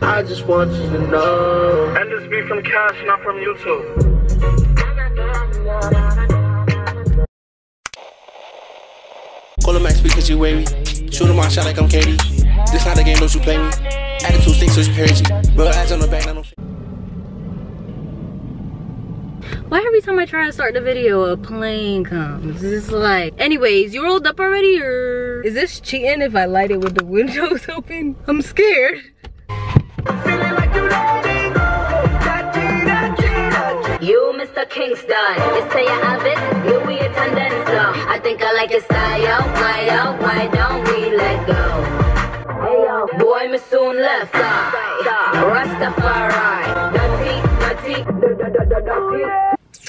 I just want you to know. And this be from Cash, not from YouTube. Call him Max because you wavy. Shoot him, I shot like I'm Katie. This not a game, don't you play me. Attitude stinks, so you crazy. Real eyes on the back, I don't. Why every time I try to start the video, a plane comes? It's like, anyways, you rolled up already, or is this cheating if I light it with the windows open? I'm scared. You, Mr. Kingston, it's say I have it, you we attendance. I think I like your style. Why don't we let go? Boy, me soon left. Rastafari.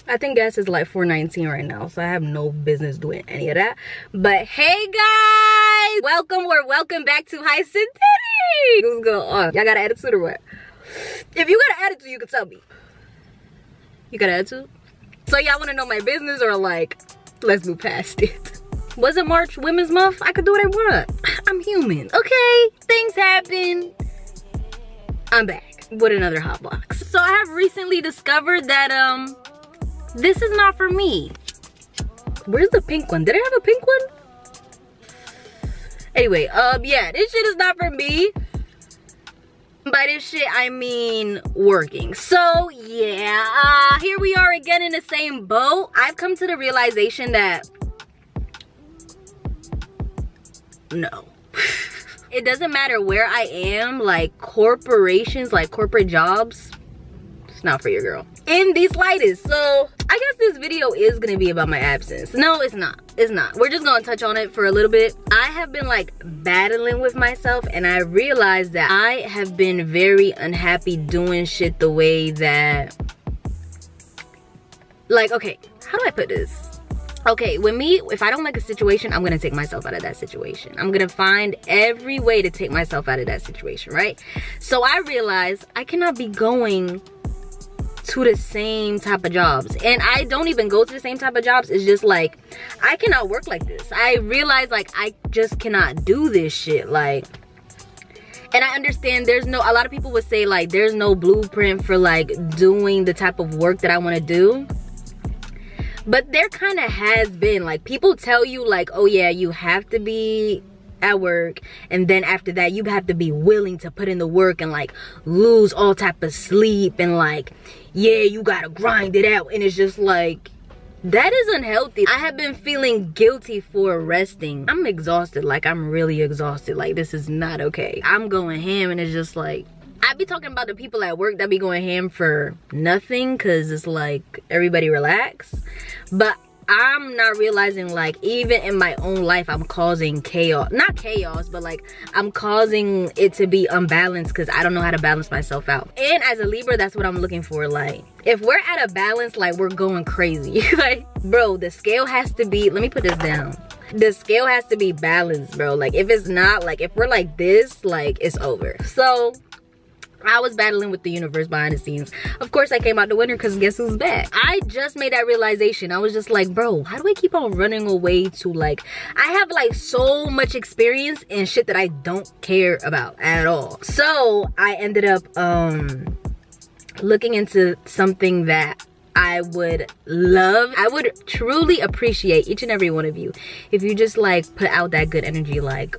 I think gas is like $4.19 right now, so I have no business doing any of that. But hey guys, welcome back to Highsaditty. What's going on? Y'all got an attitude or what? If you got an attitude, you can tell me. You got an attitude? So y'all wanna know my business or like, let's move past it. Was it March Women's Month? I could do what I want. I'm human, okay? Things happen. I'm back with another hot box. So I have recently discovered that this is not for me. Where's the pink one? Did I have a pink one? Anyway, yeah, this shit is not for me. By this shit, I mean working. So yeah, here we are again in the same boat. I've come to the realization that no. It doesn't matter where I am, like corporations, like corporate jobs, it's not for your girl. In the slightest. So I guess this video is gonna be about my absence. No, it's not. It's not. We're just gonna touch on it for a little bit. I have been like battling with myself, and I realized that I have been very unhappy doing shit the way that, like, okay, how do I put this? Okay, with me, if I don't like a situation, I'm gonna take myself out of that situation. I'm gonna find every way to take myself out of that situation, right? So I realized I cannot be going to the same type of jobs. And I don't even go to the same type of jobs. It's just like, I cannot work like this. I realized like, I just cannot do this shit. Like, and I understand there's no, a lot of people would say like, there's no blueprint for like doing the type of work that I wanna do. But there kind of has been, like, people tell you like, oh yeah, you have to be at work, and then after that you have to be willing to put in the work and like lose all type of sleep, and like, yeah, you gotta grind it out. And it's just like, that is unhealthy. I have been feeling guilty for resting. I'm exhausted, like I'm really exhausted, like this is not okay. I'm going ham, and it's just like, I be talking about the people at work that be going ham for nothing, cause it's like, everybody relax. But I'm not realizing like, even in my own life, I'm causing chaos. Not chaos, but like, I'm causing it to be unbalanced cause I don't know how to balance myself out. And as a Libra, that's what I'm looking for. Like, if we're at a balance, like we're going crazy. Like, bro, the scale has to be, let me put this down. The scale has to be balanced, bro. Like if it's not, like if we're like this, like it's over. So I was battling with the universe behind the scenes. Of course I came out the winner, because guess who's back? I just made that realization. I was just like, bro, how do I keep on running away to like, I have like so much experience in shit that I don't care about at all. So I ended up looking into something that I would love. I would truly appreciate each and every one of you if you just like put out that good energy. Like,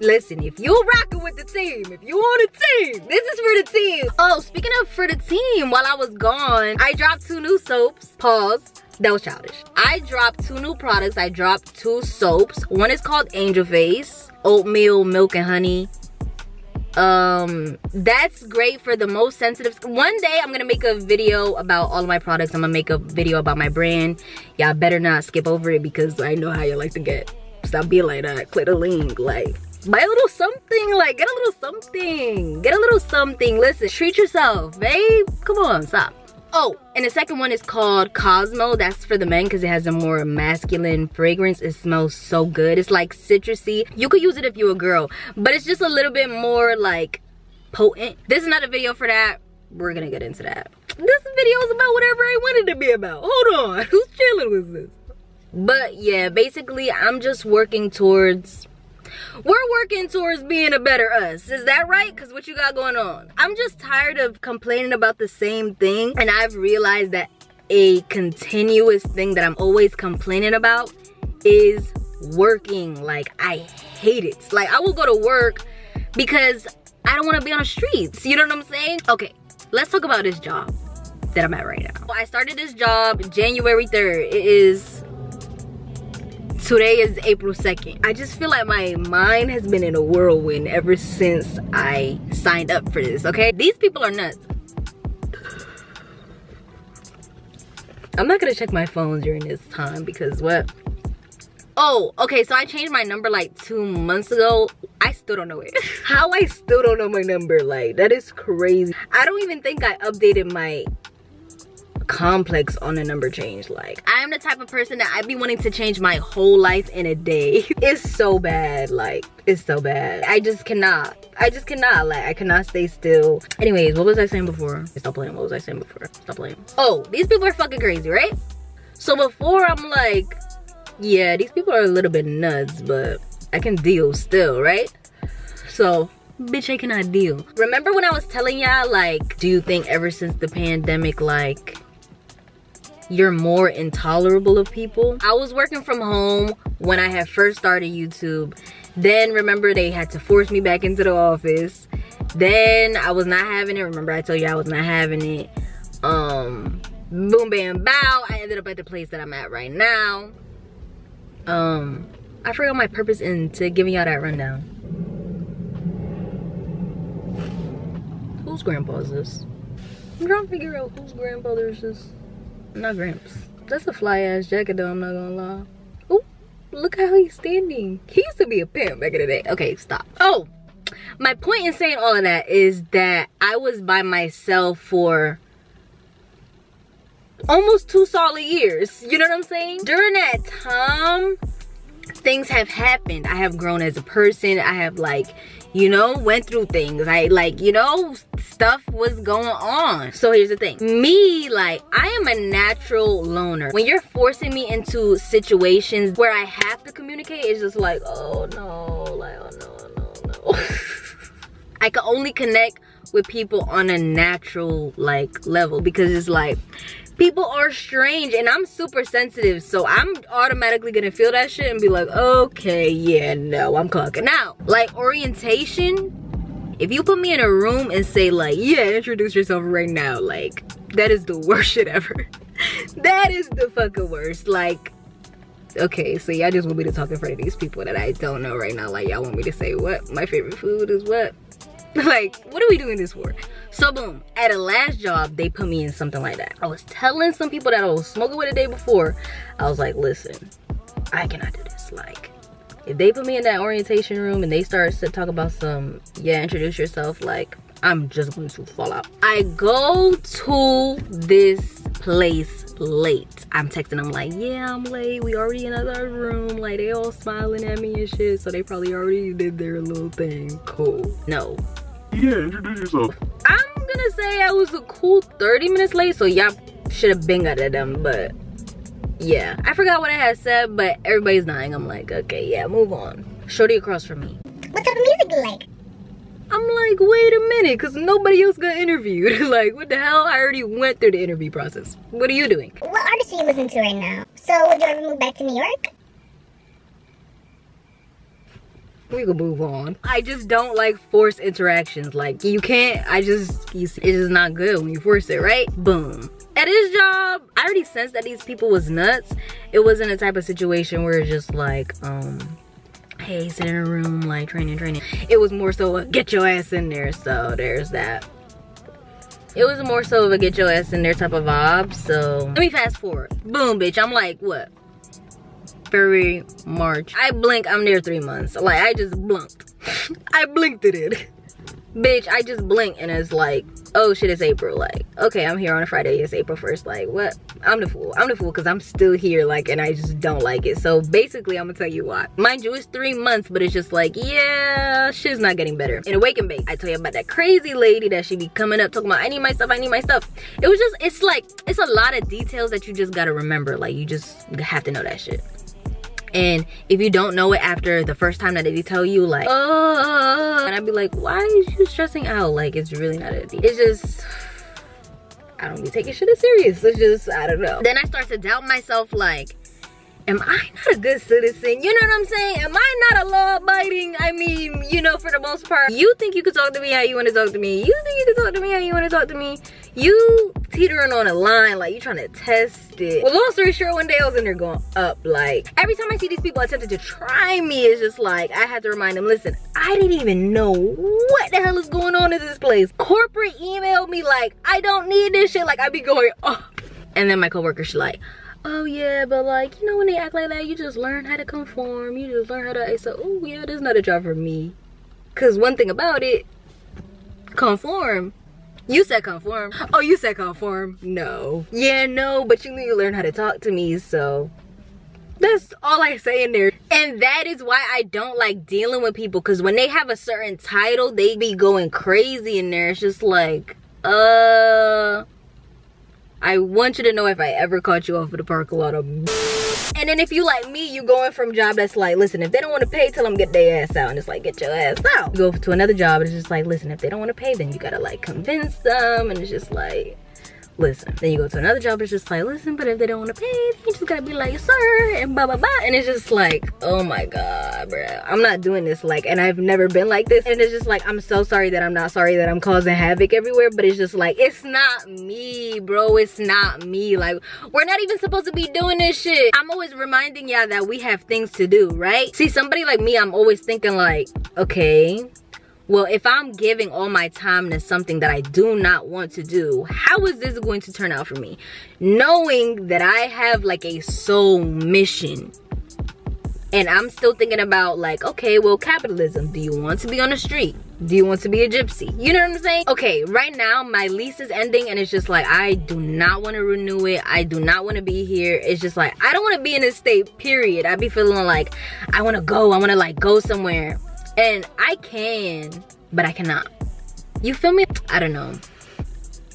listen, if you're rocking with the team, if you on the team, this is for the team. Oh, speaking of for the team, while I was gone, I dropped 2 new soaps. Pause. That was childish. I dropped 2 new products. I dropped 2 soaps. One is called Angel Face, oatmeal, milk, and honey. That's great for the most sensitive. One day I'm gonna make a video about all of my products. I'm gonna make a video about my brand. Y'all better not skip over it because I know how you like to get. Stop being like that. Click the link. Like, buy a little something, like get a little something, get a little something. Listen, treat yourself, babe, come on, stop. Oh, and the second one is called Cosmo. That's for the men because it has a more masculine fragrance. It smells so good. It's like citrusy. You could use it if you're a girl, but it's just a little bit more like potent. There's another video for that. We're gonna get into that. This video is about whatever I wanted to be about. Hold on, who's chilling with this? But yeah, basically I'm just working towards We're working towards being a better us. Is that right? Because what you got going on? I'm just tired of complaining about the same thing. And I've realized that a continuous thing that I'm always complaining about is working. Like, I hate it. Like, I will go to work because I don't want to be on the streets. You know what I'm saying? Okay, let's talk about this job that I'm at right now. I started this job January 3rd. It is... today is April 2nd. I just feel like my mind has been in a whirlwind ever since I signed up for this, okay? These people are nuts. I'm not gonna check my phone during this time because what? Oh, okay, so I changed my number like 2 months ago. I still don't know it. How I still don't know my number, like, that is crazy. I don't even think I updated my complex on a number change. Like, I am the type of person that I'd be wanting to change my whole life in a day. It's so bad, like, it's so bad. I just cannot, like, I cannot stay still. Anyways, what was I saying before? Stop playing. What was I saying before? Stop playing. Oh, these people are fucking crazy, right? So before I'm like, yeah, these people are a little bit nuts, but I can deal still, right? So bitch, I cannot deal. Remember when I was telling y'all, like, do you think ever since the pandemic, like, you're more intolerable of people? I was working from home when I had first started YouTube. Then remember they had to force me back into the office. Then I was not having it. Remember I told you I was not having it. Boom bam bow, I ended up at the place that I'm at right now. I forgot my purpose into giving y'all that rundown. Whose grandpa is this? I'm trying to figure out whose grandfather is this. Not Gramps. That's a fly ass jacket though, I'm not gonna lie. Oh, look how he's standing. He used to be a pimp back in the day. Okay, stop. Oh, my point in saying all of that is that I was by myself for almost 2 solid years. You know what I'm saying? During that time, things have happened. I have grown as a person. I have, like, you know, went through things. I, like, you know, stuff was going on. So here's the thing. Me, like, I am a natural loner. When you're forcing me into situations where I have to communicate, it's just like, oh no, like, oh no, no, no. I can only connect with people on a natural, like, level because it's like, people are strange and I'm super sensitive, so I'm automatically gonna feel that shit and be like, okay, yeah, no, I'm clocking out. Like, orientation, if you put me in a room and say like, yeah, introduce yourself right now, like, that is the worst shit ever. That is the fucking worst. Like, okay, so y'all just want me to talk in front of these people that I don't know right now. Like, y'all want me to say what my favorite food is, what? Like, what are we doing this for? So boom, at a last job, they put me in something like that. I was telling some people that I was smoking with the day before. I was like, listen, I cannot do this. Like, if they put me in that orientation room and they start to talk about some, yeah, introduce yourself, like, I'm just going to fall out. I go to this place late. I'm texting them like, yeah, I'm late. We already in another room. Like, they all smiling at me and shit. So they probably already did their little thing. Cool. No. Yeah, introduce yourself. I'm gonna say I was a cool 30 minutes late, so y'all should have been got at them, but yeah. I forgot what I had said, but everybody's dying. I'm like, okay, yeah, move on. Shorty across from me. What type of music do you like? I'm like, wait a minute, because nobody else got interviewed. Like, what the hell? I already went through the interview process. What are you doing? What artist are you listening to right now? So, would you ever move back to New York? We can move on. I just don't like forced interactions. Like, you can't, it's just not good when you force it, right? Boom. At his job, I already sensed that these people was nuts. It wasn't a type of situation where it's just like, hey, sit in a room, like, training. It was more so a get your ass in there, so there's that. It was more so of a get your ass in there type of vibe, so. Let me fast forward. Boom, bitch, I'm like, what? February, March. I blink, I'm there 3 months. Like, I just blinked. I blinked at it. Bitch, I just blinked and it's like, oh shit, it's April. Like, okay, I'm here on a Friday, it's April 1st. Like, what? I'm the fool because I'm still here, like, and I just don't like it. So basically, I'm gonna tell you why. Mind you, it's 3 months, but it's just like, yeah, shit's not getting better. In a wake and bake, I tell you about that crazy lady that she be coming up talking about, I need my stuff. It was just, it's like, it's a lot of details that you just gotta remember. Like, you just have to know that shit. And if you don't know it after the first time that they tell you, like, oh, and I'd be like, why are you stressing out? Like, it's really not that deep. It's just, I don't be taking shit as serious. It's just, I don't know. Then I start to doubt myself, like, am I not a good citizen? You know what I'm saying? Am I not a law-abiding, I mean, you know, for the most part? You think you can talk to me how you want to talk to me. You think you can talk to me how you want to talk to me. You teetering on a line, like, you trying to test it. Well, long story short, one day I was in there going up, like, every time I see these people attempting to try me, it's just like, I had to remind them, listen, I didn't even know what the hell is going on in this place. Corporate emailed me, like, I don't need this shit. Like, I be going, oh. And then my coworker, she like, oh yeah, but like, you know, when they act like that, you just learn how to conform, you just learn how to, so, oh yeah, there's not a job for me. Cause one thing about it, conform. You said conform. Oh, you said conform. No. Yeah, no, but you knew you learned how to talk to me, so. That's all I say in there. And that is why I don't like dealing with people, cause when they have a certain title, they be going crazy in there. It's just like, I want you to know if I ever caught you off of the parking lot of. And then if you like me, you going from job that's like, listen, if they don't want to pay, tell them get their ass out. And it's like, get your ass out. You go to another job and it's just like, listen, if they don't want to pay, then you gotta like convince them. And it's just like, listen. Then you go to another job, it's just like, listen, but if they don't want to pay, you just gotta be like, sir, and blah, blah, blah. And it's just like, oh my God, bruh. I'm not doing this, like, and I've never been like this. And it's just like, I'm so sorry that I'm not sorry that I'm causing havoc everywhere, but it's just like, it's not me, bro, it's not me. Like, we're not even supposed to be doing this shit. I'm always reminding y'all that we have things to do, right? See, somebody like me, I'm always thinking like, okay, well, if I'm giving all my time to something that I do not want to do, how is this going to turn out for me? Knowing that I have like a soul mission. And I'm still thinking about like, okay, well, capitalism. Do you want to be on the street? Do you want to be a gypsy? You know what I'm saying? Okay, right now my lease is ending and it's just like, I do not want to renew it. I do not want to be here. It's just like, I don't want to be in this state, period. I be feeling like I want to go. I want to like go somewhere. And I can, but I cannot. You feel me? I don't know.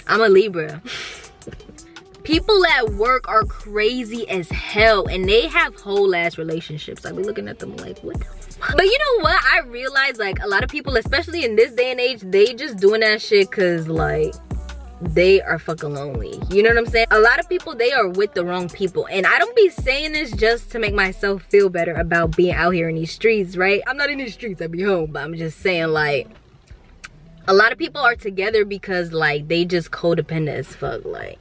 I'm a Libra. People at work are crazy as hell and they have whole ass relationships. I be looking at them like, what the fuck? But you know what? I realize like a lot of people, especially in this day and age, they just doing that shit cause like, they are fucking lonely. You know what I'm saying? A lot of people, they are with the wrong people. And I don't be saying this just to make myself feel better about being out here in these streets, right? I'm not in these streets, I be home, but I'm just saying like, a lot of people are together because like, they just codependent as fuck. Like,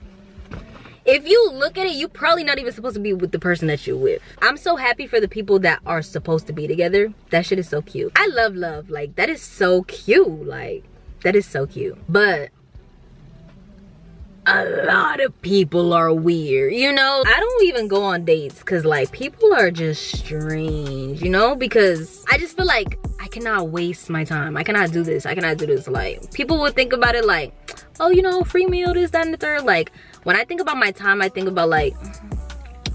if you look at it, you probably not even supposed to be with the person that you're with. I'm so happy for the people that are supposed to be together. That shit is so cute. I love love, like that is so cute. Like, that is so cute. But a lot of people are weird, you know? I don't even go on dates because like people are just strange, you know? Because I just feel like I cannot waste my time. I cannot do this, I cannot do this. Like people would think about it like, oh, you know, free meal, this, that, and the third. Like when I think about my time, I think about like,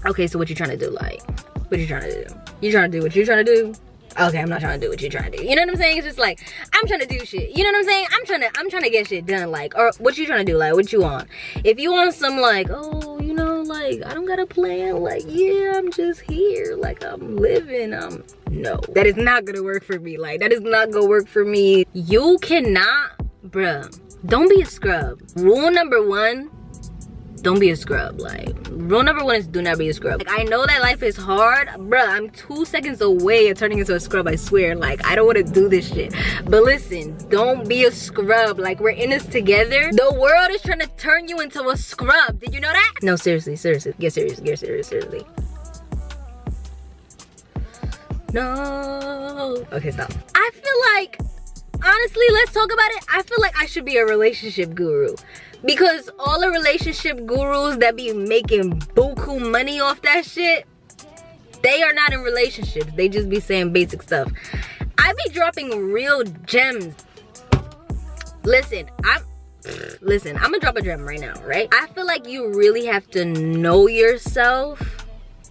okay, so what you trying to do? Like, what you trying to do? You trying to do what you trying to do? Okay, I'm not trying to do what you're trying to do. You know what I'm saying? It's just like, I'm trying to do shit. You know what I'm saying? I'm trying to get shit done. Like, or what you trying to do? Like, what you on? If you on some like, oh, you know, like, I don't got a plan. Like, yeah, I'm just here. Like, I'm living. No, that is not gonna work for me. Like, that is not gonna work for me. You cannot, bruh. Don't be a scrub. Rule number one. Don't be a scrub. Like, rule number one is do not be a scrub. Like, I know that life is hard, bruh. I'm 2 seconds away of turning into a scrub, I swear. Like, I don't want to do this shit. But listen, don't be a scrub. Like, we're in this together. The world is trying to turn you into a scrub. Did you know that? No, seriously. Get serious, seriously. No. Okay, stop. I feel like, honestly, let's talk about it. I feel like I should be a relationship guru. Because all the relationship gurus that be making buku money off that shit, they are not in relationships. They just be saying basic stuff. I be dropping real gems. Listen, I'm gonna drop a gem right now, right? I feel like you really have to know yourself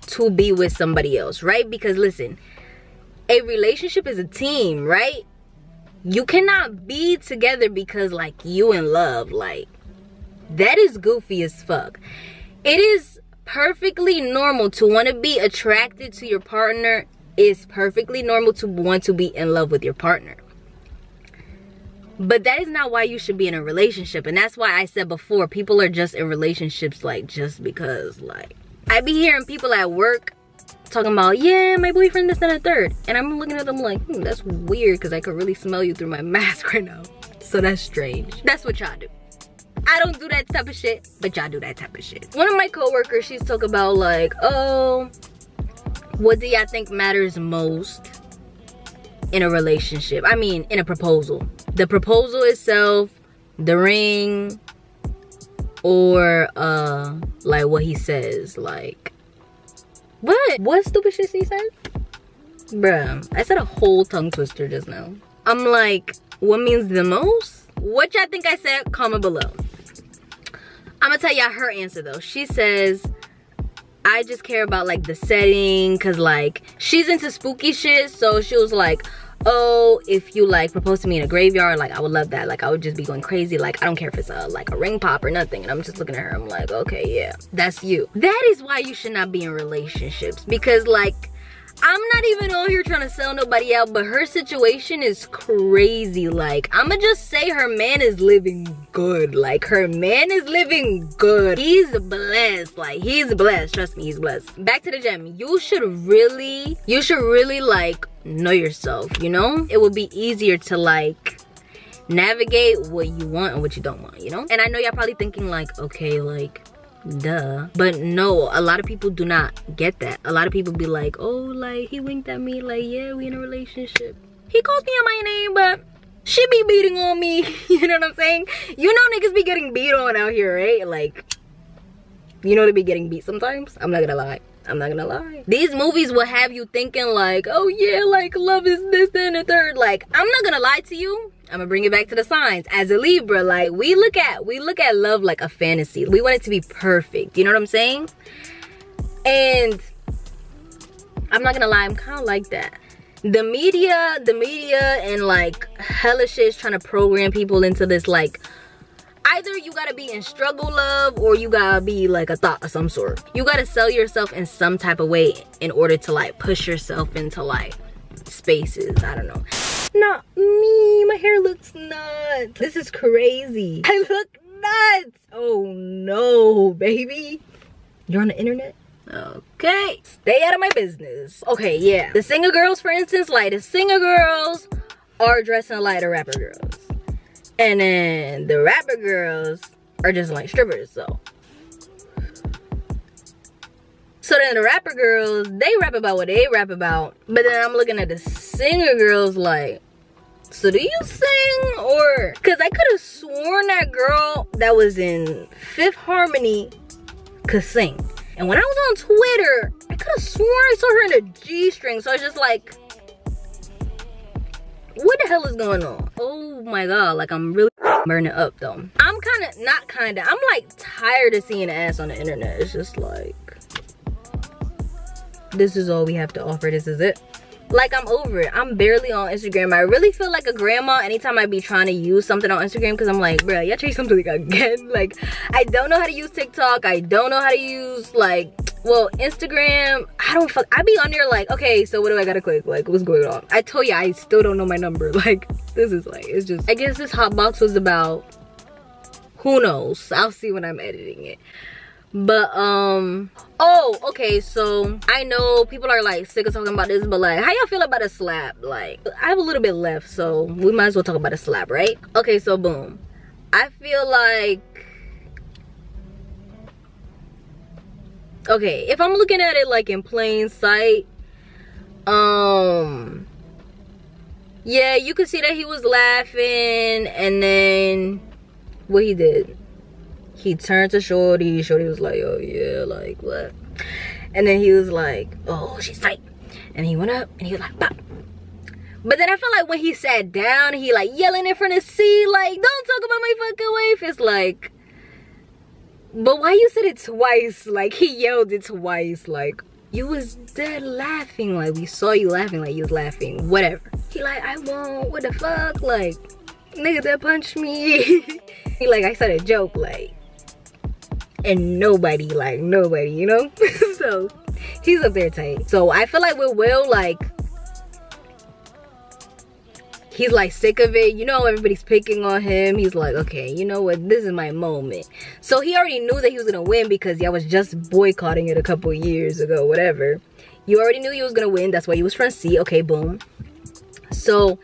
to be with somebody else, right? Because listen, a relationship is a team, right? You cannot be together because like you in love, like, that is goofy as fuck. It is perfectly normal to want to be attracted to your partner. It's perfectly normal to want to be in love with your partner. But that is not why you should be in a relationship. And that's why I said before, people are just in relationships like just because. Like, I be hearing people at work talking about, yeah, my boyfriend is not a third. And I'm looking at them like, that's weird, because I could really smell you through my mask right now. So that's strange. That's what y'all do. I don't do that type of shit, but y'all do that type of shit. One of my coworkers, she's talking about like, oh, what do y'all think matters most in a relationship? I mean, in a proposal. The proposal itself, the ring, or like what he says, like, what stupid shit he said? Bruh, I said a whole tongue twister just now. I'm like, what means the most? What y'all think I said? Comment below. I'm gonna tell y'all her answer though. She says, I just care about like the setting, cause like she's into spooky shit. So she was like, oh, if you like propose to me in a graveyard, like I would love that. Like I would just be going crazy. Like I don't care if it's a, like a ring pop or nothing. And I'm just looking at her, I'm like, okay, yeah, that's you. That is why you should not be in relationships, because like, I'm not even on here trying to sell nobody out, but her situation is crazy. Like, I'ma just say her man is living good. Like, her man is living good. He's blessed. Like, he's blessed. Trust me, he's blessed. Back to the gym. You should really, like, know yourself, you know? It would be easier to, like, navigate what you want and what you don't want, you know? And I know y'all probably thinking, like, okay, like, duh. But no, a lot of people do not get that. A lot of people be like, oh, like he winked at me, like, yeah, we in a relationship, he calls me on my name, but she be beating on me. You know what I'm saying? You know niggas be getting beat on out here, right? Like, you know they be getting beat sometimes. I'm not gonna lie, these movies will have you thinking like, oh yeah, like love is this and the third. Like, I'm not gonna lie to you, I'm gonna bring it back to the signs. As a Libra, like, we look at love like a fantasy. We want it to be perfect, you know what I'm saying? And I'm not gonna lie, I'm kind of like that. The media and like hella shit is trying to program people into this, like, either you gotta be in struggle love or you gotta be like a thought of some sort. You gotta sell yourself in some type of way in order to like push yourself into like spaces, I don't know. Not me, my hair looks nuts. This is crazy. I look nuts. Oh no, baby. You're on the internet? Okay. Stay out of my business. Okay, yeah. The singer girls, for instance, like the singer girls are dressing like the rapper girls. And then the rapper girls are just like strippers, So then the rapper girls, they rap about what they rap about. But then I'm looking at the singer girls like, so do you sing or? Cause I could have sworn that girl that was in Fifth Harmony could sing. And when I was on Twitter, I could have sworn I saw her in a G-string. So I was just like, what the hell is going on? Oh my God, like I'm really burning up though. I'm like tired of seeing ass on the internet. It's just like, this is all we have to offer, this is it. Like, I'm over it. I'm barely on Instagram. I really feel like a grandma anytime I be trying to use something on Instagram, because I'm like, bruh, y'all chase something again. Like, I don't know how to use TikTok. I don't know how to use, like, well, Instagram. I be on there like, okay, so what do I gotta click? Like, what's going on? I told you, I still don't know my number. Like, this is like, it's just, I guess this hot box was about, who knows? I'll see when I'm editing it. But oh, okay, so I know people are like sick of talking about this, but like, how y'all feel about a slap? Like, I have a little bit left, so we might as well talk about a slap, right? Okay, so boom, I feel like, okay, if I'm looking at it like in plain sight, yeah, you could see that he was laughing, and then what he did, he turned to Shorty. Shorty was like, oh yeah, like what? And then he was like, oh, she's tight. And he went up and he was like, pop. But then I felt like when he sat down, he like yelling in front of C, like, don't talk about my fucking wife. It's like, but why you said it twice? Like, he yelled it twice. Like, you was dead laughing. Like, we saw you laughing. Like, you was laughing. Whatever. He like, I won't. What the fuck? Like, nigga that punched me. He like, I said a joke. Like, and nobody, like nobody, you know. So he's up there tight. So I feel like with Will, like he's like sick of it, you know, everybody's picking on him. He's like, okay, you know what, this is my moment. So he already knew that he was gonna win because y'all was just boycotting it a couple years ago, whatever. You already knew you was gonna win, that's why you was front seat. Okay, boom. So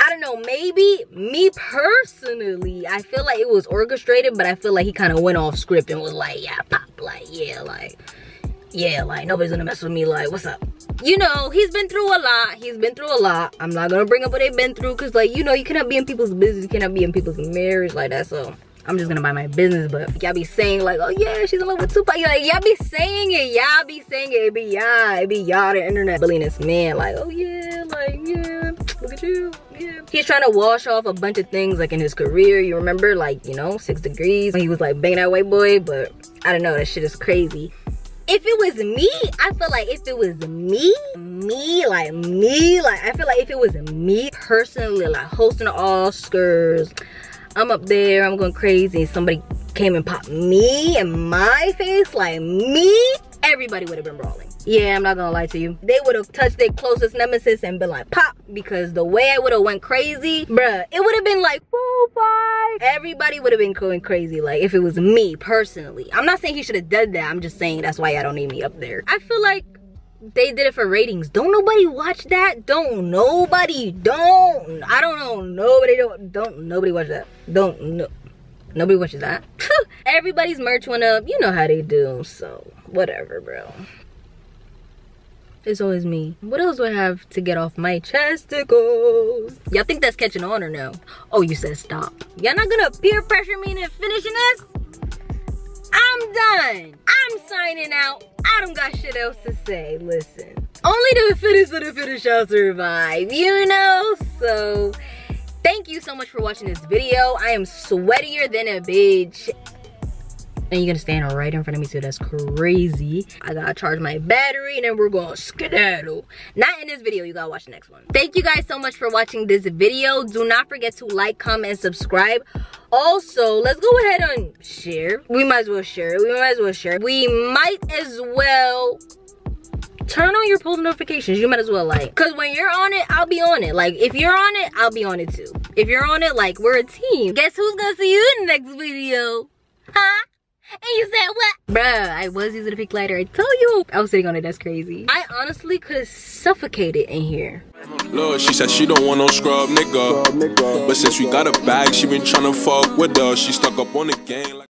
I don't know, maybe me personally, I feel like it was orchestrated, but I feel like he kind of went off script and was like, yeah, pop, like nobody's gonna mess with me, like what's up, you know. He's been through a lot, I'm not gonna bring up what they've been through because, like, you know, you cannot be in people's business, you cannot be in people's marriage like that. So I'm just gonna mind my business. But y'all be saying like, oh yeah, she's in love with Tupac, like y'all be saying it, it be y'all the internet bullying this man, like, oh yeah, like yeah, look at you, yeah. He's trying to wash off a bunch of things like in his career, you remember, like, you know, 6 degrees, he was like banging that white boy. But I don't know, that shit is crazy. If it was me, I feel like if it was me, I feel like if it was me personally, like hosting the Oscars, I'm up there, I'm going crazy, somebody came and popped me in my face, like me, everybody would have been brawling. Yeah, I'm not gonna lie to you. They would have touched their closest nemesis and been like, pop, because the way I would have went crazy, bruh, it would have been like, bye. Everybody would have been going crazy, like if it was me personally. I'm not saying he should have done that, I'm just saying that's why y'all don't need me up there. I feel like they did it for ratings. Don't nobody watch that? Nobody watches that. Everybody's merch went up, you know how they do, so whatever, bro. It's always me. What else do I have to get off my chesticles? Y'all think that's catching on or no? Oh, you said stop. Y'all not gonna peer pressure me into finishing this? I'm done. I'm signing out. I don't got shit else to say. Listen. Only the fittest of the fittest shall survive, you know? So, thank you so much for watching this video. I am sweatier than a bitch. And you're gonna stand right in front of me too, that's crazy. I gotta charge my battery and then we're gonna skedaddle. Not in this video, you gotta watch the next one. Thank you guys so much for watching this video. Do not forget to like, comment, and subscribe. Also, let's go ahead and share. We might as well share, We might as well turn on your post notifications. You might as well, like, cause when you're on it, I'll be on it. Like, if you're on it, I'll be on it too. If you're on it, like, we're a team. Guess who's gonna see you in the next video? Huh? And you said what? Bruh, I was using a pick lighter, I told you. I was sitting on it, that's crazy. I honestly could have suffocated in here. Lord, she said she don't want no scrub nigga. But since we got a bag, she been tryna fuck with us. She stuck up on the game like